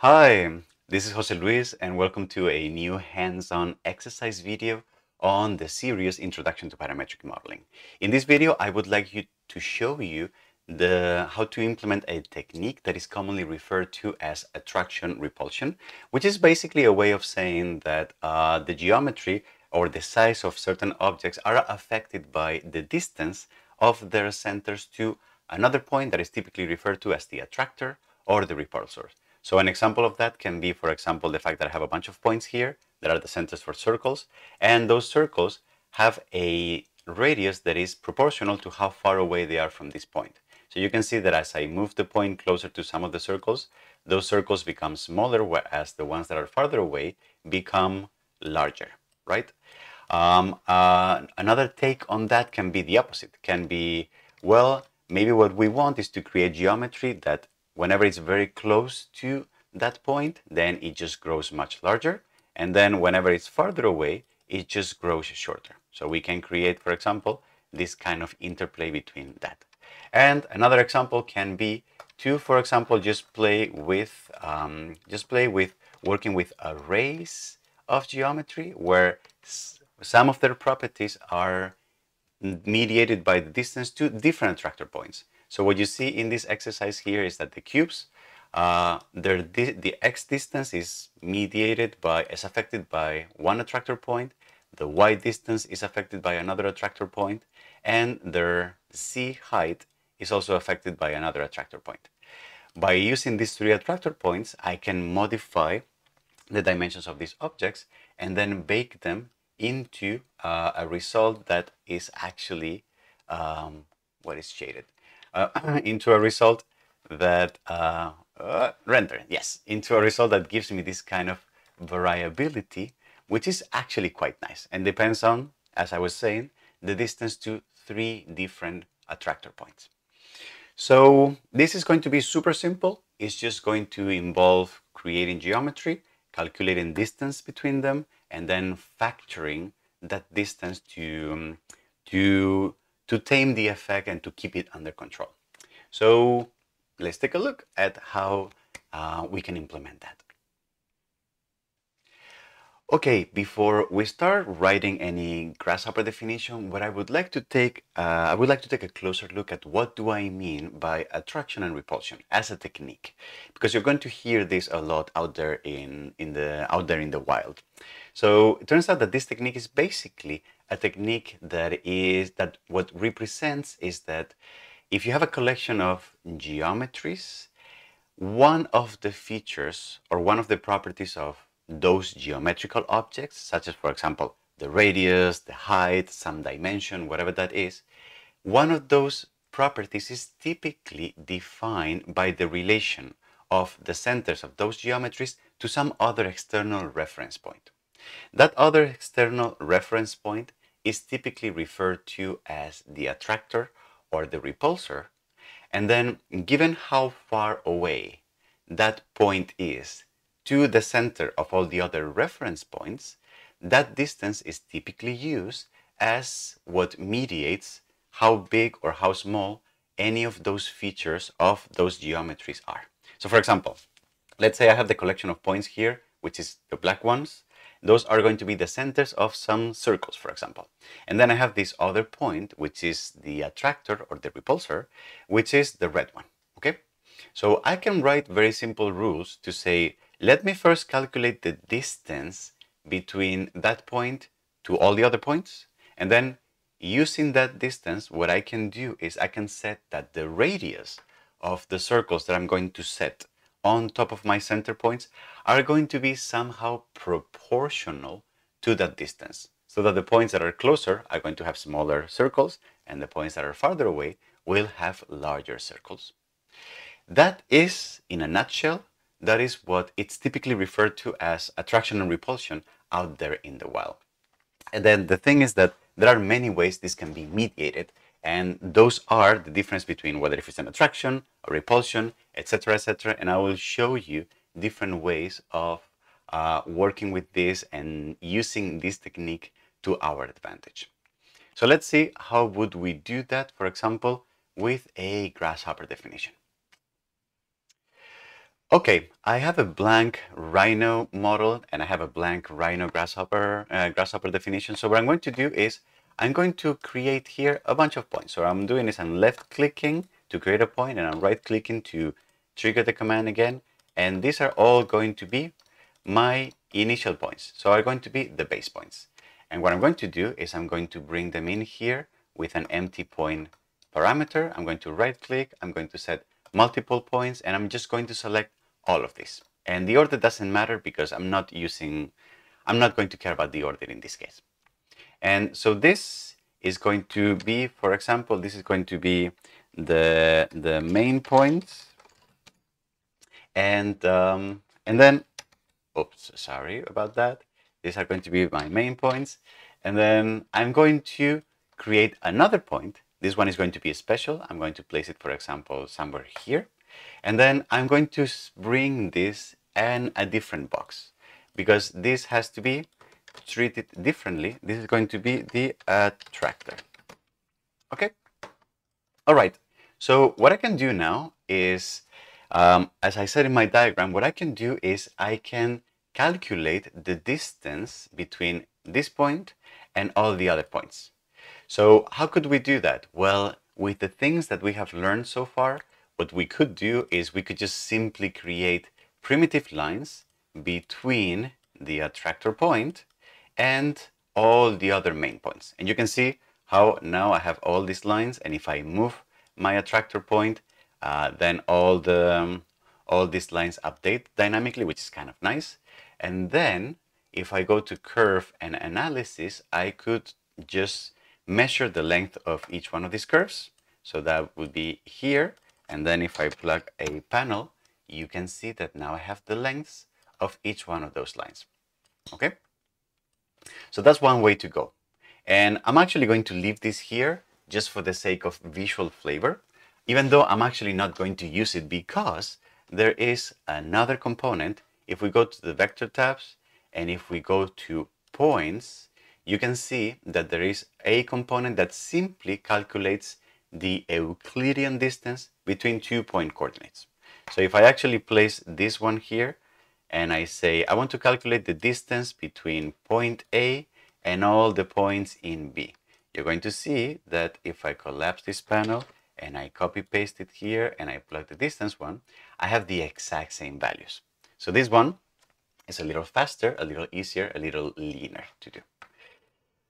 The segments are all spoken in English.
Hi, this is Jose Luis and welcome to a new hands-on exercise video on the series Introduction to Parametric Modeling. In this video, I would like to show you how to implement a technique that is commonly referred to as attraction-repulsion, which is basically a way of saying that the geometry or the size of certain objects are affected by the distance of their centers to another point that is typically referred to as the attractor or the repulsor. So an example of that can be, for example, the fact that I have a bunch of points here that are the centers for circles, and those circles have a radius that is proportional to how far away they are from this point. So you can see that as I move the point closer to some of the circles, those circles become smaller, whereas the ones that are farther away become larger, right? Another take on that can be the opposite, can be, well, maybe what we want is to create geometry that whenever it's very close to that point, then it just grows much larger. And then whenever it's farther away, it just grows shorter. So we can create, for example, this kind of interplay between that. And another example can be to, for example, just play with working with arrays of geometry where some of their properties are mediated by the distance to different attractor points. So what you see in this exercise here is that the cubes, the x distance is affected by one attractor point, the y distance is affected by another attractor point, and their z height is also affected by another attractor point. By using these three attractor points, I can modify the dimensions of these objects and then bake them into a result that is actually what is shaded. Into a result that gives me this kind of variability, which is actually quite nice and depends on, as I was saying, the distance to three different attractor points. So this is going to be super simple. It's just going to involve creating geometry, calculating distance between them, and then factoring that distance to tame the effect and to keep it under control. So let's take a look at how we can implement that. Okay, before we start writing any grasshopper definition, what I would like to take a closer look at what do I mean by attraction and repulsion as a technique, because you're going to hear this a lot out there in the wild. So it turns out that this technique is basically a technique that represents if you have a collection of geometries, one of the features or one of the properties of those geometrical objects, such as, for example, the radius, the height, some dimension, whatever that is, one of those properties is typically defined by the relation of the centers of those geometries to some other external reference point. That other external reference point is typically referred to as the attractor or the repulsor, and then given how far away that point is to the center of all the other reference points, that distance is typically used as what mediates how big or how small any of those features of those geometries are. So for example, let's say I have the collection of points here, which is the black ones. Those are going to be the centers of some circles, for example. And then I have this other point, which is the attractor or the repulsor, which is the red one, okay? So I can write very simple rules to say, let me first calculate the distance between that point to all the other points. And then using that distance, what I can do is I can set that the radius of the circles that I'm going to set on top of my center points are going to be somehow proportional to that distance, so that the points that are closer are going to have smaller circles and the points that are farther away will have larger circles. That is, in a nutshell, that is what it's typically referred to as attraction and repulsion out there in the wild. And then the thing is that there are many ways this can be mediated, and those are the difference between whether if it's an attraction or repulsion, etc., etc. And I will show you different ways of working with this and using this technique to our advantage. So let's see how would we do that, for example, with a grasshopper definition. Okay, I have a blank Rhino model and I have a blank Rhino grasshopper definition. So what I'm going to do is I'm going to create here a bunch of points. So what I'm doing is I'm left clicking to create a point and I'm right clicking to trigger the command again. And these are all going to be my initial points. So are going to be the base points. And what I'm going to do is I'm going to bring them in here with an empty point parameter. I'm going to right click. I'm going to set multiple points and I'm just going to select all of these. And the order doesn't matter because I'm not going to care about the order in this case. And so this is going to be, for example, this is going to be the main point. And then, oops, sorry about that. These are going to be my main points. And then I'm going to create another point. This one is going to be special. I'm going to place it, for example, somewhere here. And then I'm going to bring this in a different box because this has to be treated differently. This is going to be the attractor. Okay. All right. So what I can do now is, as I said in my diagram, what I can do is I can calculate the distance between this point and all the other points. So how could we do that? Well, with the things that we have learned so far, what we could do is we could just simply create primitive lines between the attractor point and all the other main points. And you can see how now I have all these lines, and if I move my attractor point, then all these lines update dynamically, which is kind of nice. And then if I go to curve and analysis, I could just measure the length of each one of these curves. So that would be here. And then if I plug a panel, you can see that now I have the lengths of each one of those lines. Okay. So that's one way to go. And I'm actually going to leave this here just for the sake of visual flavor, even though I'm actually not going to use it because there is another component. If we go to the vector tabs and if we go to points, you can see that there is a component that simply calculates the Euclidean distance between two point coordinates. So if I actually place this one here and I say, I want to calculate the distance between point A and all the points in B, you're going to see that if I collapse this panel and I copy paste it here and I plug the distance one, I have the exact same values. So this one is a little faster, a little easier, a little leaner to do.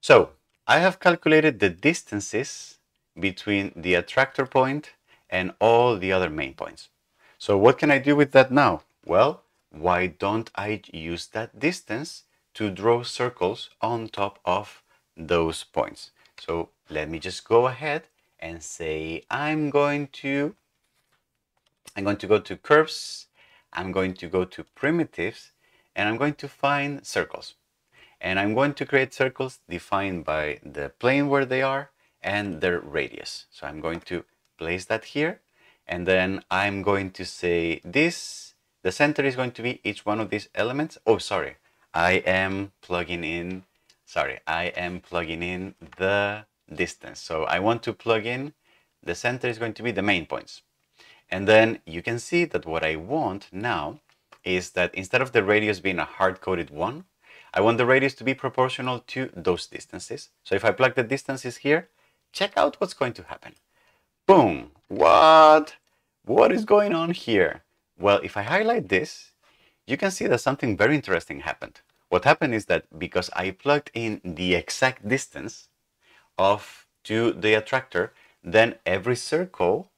So I have calculated the distances between the attractor point and all the other main points. So what can I do with that now? Well, why don't I use that distance to draw circles on top of those points? So let me just go ahead and say, I'm going to go to curves. I'm going to go to primitives and I'm going to find circles. And I'm going to create circles defined by the plane where they are and their radius. So I'm going to place that here. And then I'm going to say this, the center is going to be each one of these elements. Oh, sorry. I am plugging in the distance. So I want to plug in the center is going to be the main points. And then you can see that what I want now is that instead of the radius being a hard-coded one, I want the radius to be proportional to those distances. So if I plug the distances here, check out what's going to happen. Boom. What is going on here? Well, if I highlight this, you can see that something very interesting happened. What happened is that because I plugged in the exact distance to the attractor, then every circle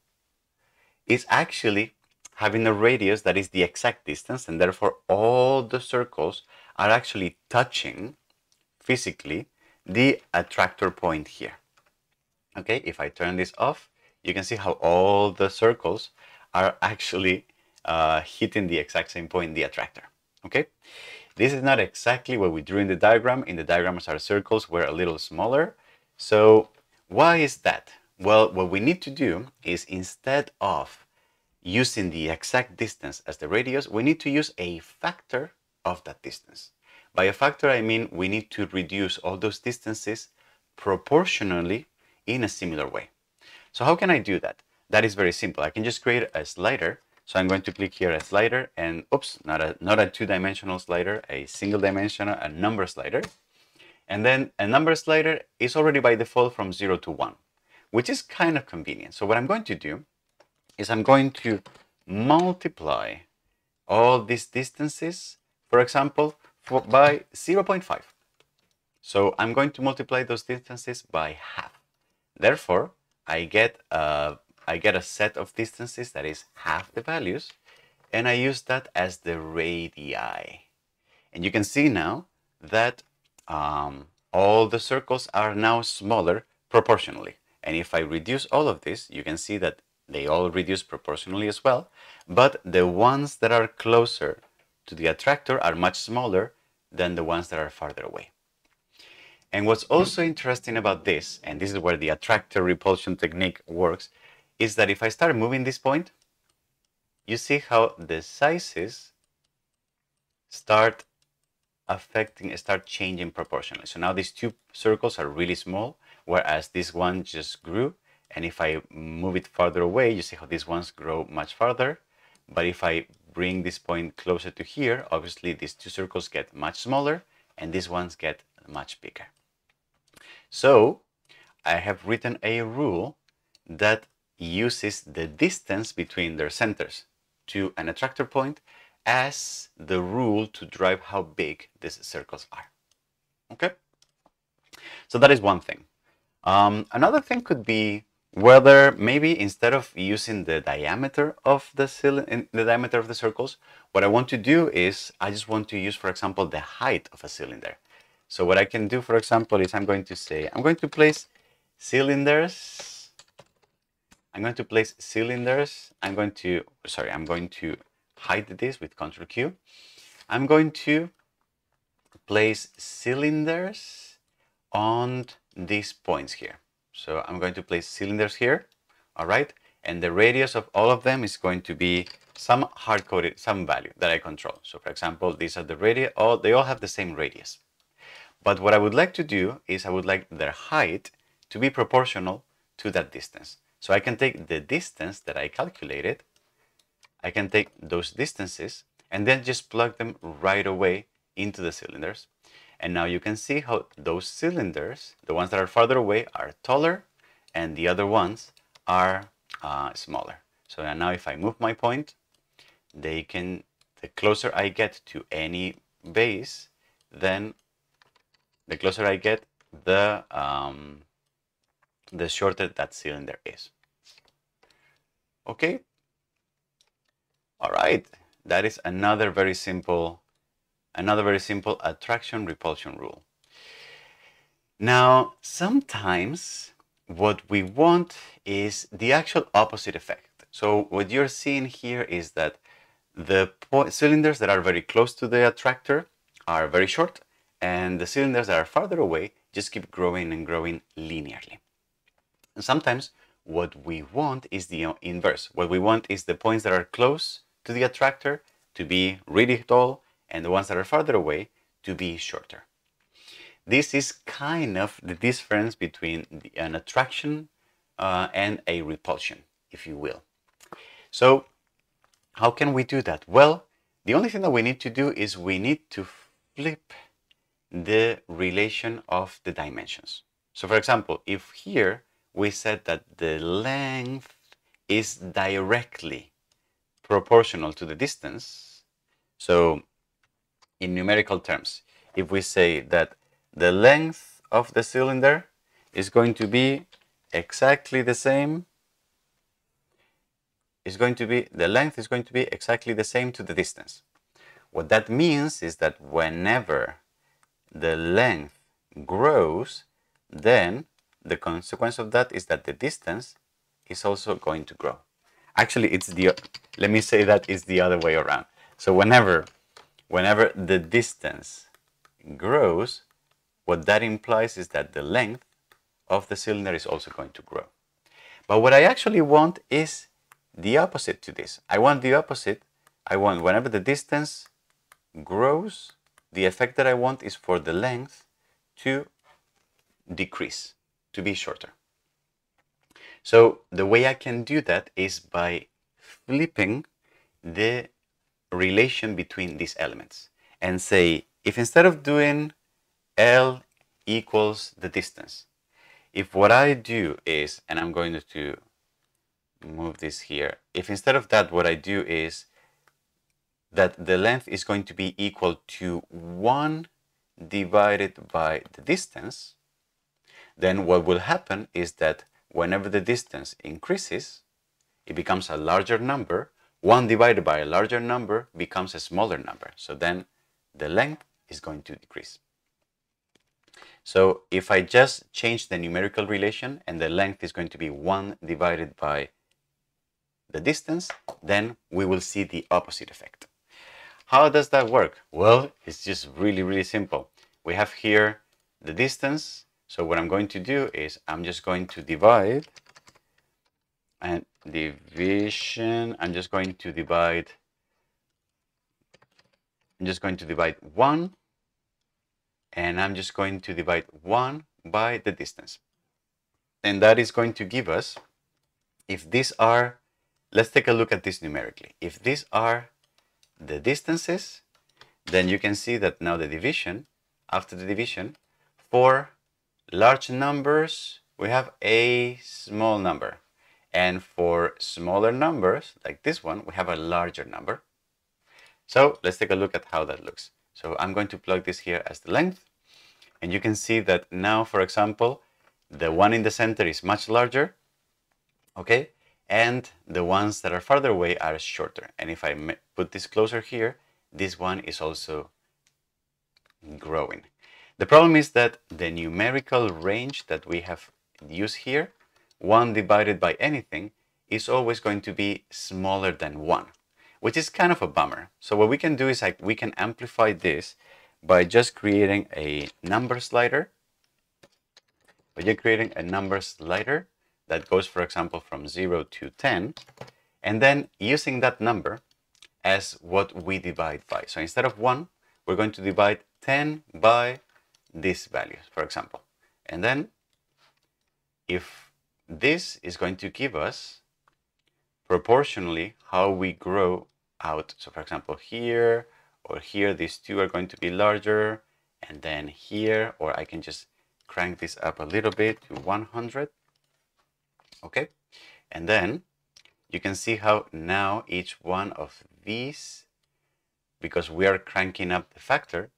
is actually having a radius that is the exact distance, and therefore all the circles are actually touching physically the attractor point here. Okay, if I turn this off, you can see how all the circles are actually hitting the exact same point, the attractor. Okay, this is not exactly what we drew in the diagram. In the diagrams, our circles were a little smaller. So why is that? Well, what we need to do is instead of using the exact distance as the radius, we need to use a factor of that distance. By a factor, I mean we need to reduce all those distances proportionally in a similar way. So how can I do that? That is very simple. I can just create a slider So I'm going to click here a slider and oops, not a two-dimensional slider, a single dimensional, a number slider. And then a number slider is already by default from 0 to 1, which is kind of convenient. So what I'm going to do is I'm going to multiply all these distances, for example, by 0.5. So I'm going to multiply those distances by half. Therefore, I get a set of distances that is half the values, and I use that as the radii. And you can see now that all the circles are now smaller proportionally. And if I reduce all of this, you can see that they all reduce proportionally as well, but the ones that are closer to the attractor are much smaller than the ones that are farther away. And what's also interesting about this, and this is where the attractor repulsion technique works, is that if I start moving this point, you see how the sizes start affecting, start changing proportionally. So now these two circles are really small, whereas this one just grew. And if I move it farther away, you see how these ones grow much farther. But if I bring this point closer to here, obviously these two circles get much smaller and these ones get much bigger. So I have written a rule that uses the distance between their centers to an attractor point as the rule to drive how big these circles are. Okay? So that is one thing. Another thing could be whether maybe instead of using the diameter of the circles, what I want to do is I just want to use, for example, the height of a cylinder. So what I can do, for example, is I'm going to place cylinders. I'm going to hide this with Ctrl Q. I'm going to place cylinders on these points here. So I'm going to place cylinders here, all right? And the radius of all of them is going to be some hard-coded, some value that I control. So for example, these are the radius, they all have the same radius. But what I would like to do is I would like their height to be proportional to that distance. So I can take the distance that I calculated, I can take those distances and then just plug them right away into the cylinders. And now you can see how those cylinders, the ones that are farther away are taller and the other ones are smaller. So now if I move my point, the closer I get to any base, then the closer I get, the shorter that cylinder is. Okay. All right. That is another very simple attraction repulsion rule. Now, sometimes what we want is the actual opposite effect. So what you're seeing here is that the cylinders that are very close to the attractor are very short, and the cylinders that are farther away just keep growing and growing linearly. And sometimes what we want is the inverse. What we want is the points that are close to the attractor to be really tall and the ones that are farther away to be shorter. This is kind of the difference between an attraction and a repulsion, if you will. So how can we do that? Well, the only thing that we need to do is we need to flip the relation of the dimensions. So for example, if here, we said that the length is directly proportional to the distance. So in numerical terms, if we say that the length of the cylinder is going to be exactly the same, the length is going to be exactly the same to the distance. What that means is that whenever the length grows, then the consequence of that is that the distance is also going to grow. Actually, let me say that it's the other way around. So whenever the distance grows, what that implies is that the length of the cylinder is also going to grow. But what I actually want is the opposite to this. I want the opposite. I want whenever the distance grows, the effect that I want is for the length to decrease, to be shorter. So the way I can do that is by flipping the relation between these elements and say, if instead of doing L equals the distance, if what I do is, and I'm going to move this here, if instead of that what I do is that the length is going to be equal to 1 divided by the distance, then what will happen is that whenever the distance increases, it becomes a larger number. 1 divided by a larger number becomes a smaller number. So then the length is going to decrease. So if I just change the numerical relation and the length is going to be 1 divided by the distance, then we will see the opposite effect. How does that work? Well, it's just really, really simple. We have here the distance. So what I'm going to do is I'm just going to divide, and division, I'm just going to divide 1, and I'm just going to divide 1 by the distance. And that is going to give us, if these are, let's take a look at this numerically. If these are the distances, then you can see that now the division, after the division, for large numbers we have a small number, and for smaller numbers like this one we have a larger number. So let's take a look at how that looks. So I'm going to plug this here as the length, and you can see that now, for example, the one in the center is much larger, okay, and the ones that are farther away are shorter. And if I put this closer here, this one is also growing. The problem is that the numerical range that we have used here, 1 divided by anything, is always going to be smaller than 1, which is kind of a bummer. So what we can do is we can amplify this by just creating a number slider. But you're creating a number slider that goes, for example, from 0 to 10, and then using that number as what we divide by. So instead of 1, we're going to divide 10 by this value, for example. And then if this is going to give us proportionally how we grow out. So for example, here or here, these two are going to be larger, and then here, or I can just crank this up a little bit to 100. Okay, and then you can see how now each one of these, because we are cranking up the factor,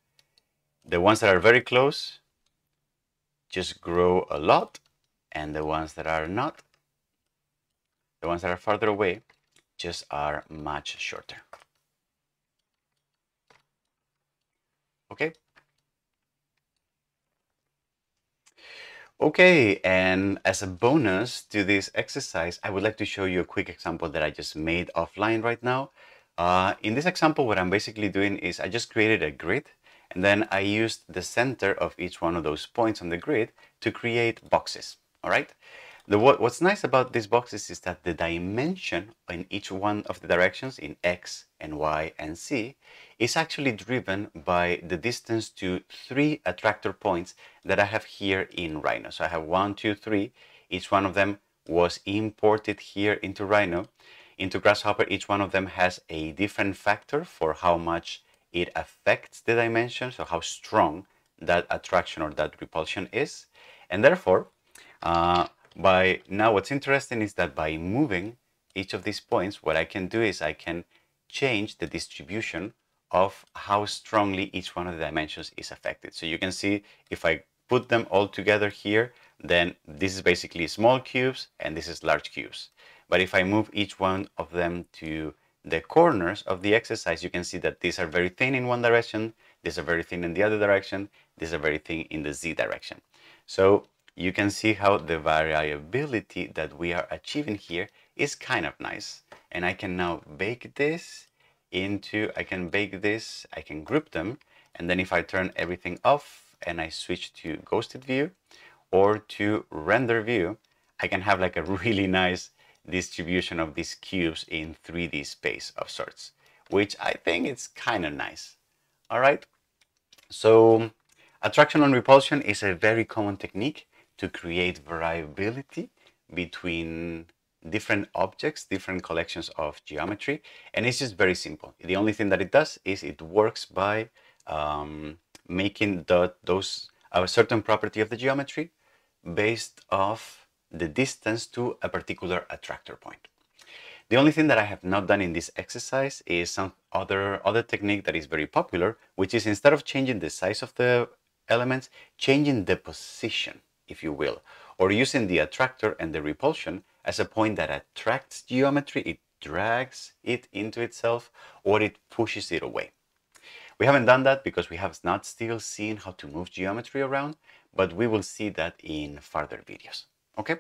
the ones that are very close just grow a lot, and the ones that are not, the ones that are farther away, just are much shorter. Okay. Okay, and as a bonus to this exercise, I would like to show you a quick example that I just made offline right now. In this example, what I'm basically doing is I just created a grid, and then I used the center of each one of those points on the grid to create boxes. All right. What's nice about these boxes is that the dimension in each one of the directions, in X and Y and Z, is actually driven by the distance to 3 attractor points that I have here in Rhino. So I have 1, 2, 3. Each one of them was imported here into Rhino. Into Grasshopper, each one of them has a different factor for how much it affects the dimension, so how strong that attraction or that repulsion is. And therefore, by now what's interesting is that by moving each of these points, what I can do is I can change the distribution of how strongly each one of the dimensions is affected. So you can see if I put them all together here, then this is basically small cubes and this is large cubes. But if I move each one of them to the corners of the exercise, you can see that these are very thin in one direction, these are very thin in the other direction, these are very thin in the Z direction. So you can see how the variability that we are achieving here is kind of nice. And I can now bake this into, I can group them. And then if I turn everything off and I switch to ghosted view or to render view, I can have like a really nice distribution of these cubes in 3D space of sorts, which I think it's kind of nice. All right. So attraction and repulsion is a very common technique to create variability between different objects, different collections of geometry, and it's just very simple. The only thing that it does is it works by making a certain property of the geometry based off the distance to a particular attractor point. The only thing that I have not done in this exercise is some other technique that is very popular, which is instead of changing the size of the elements, changing the position, if you will, or using the attractor and the repulsion as a point that attracts geometry, it drags it into itself, or it pushes it away. We haven't done that because we have not still seen how to move geometry around, but we will see that in further videos, okay?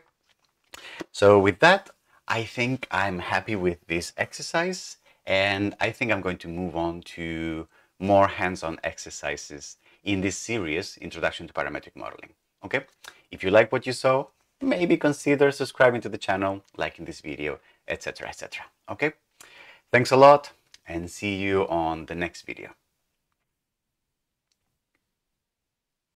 So with that, I think I'm happy with this exercise, and I think I'm going to move on to more hands-on exercises in this series, Introduction to Parametric Modeling, okay? If you like what you saw, maybe consider subscribing to the channel, liking this video, etc., etc., okay? Thanks a lot, and see you on the next video.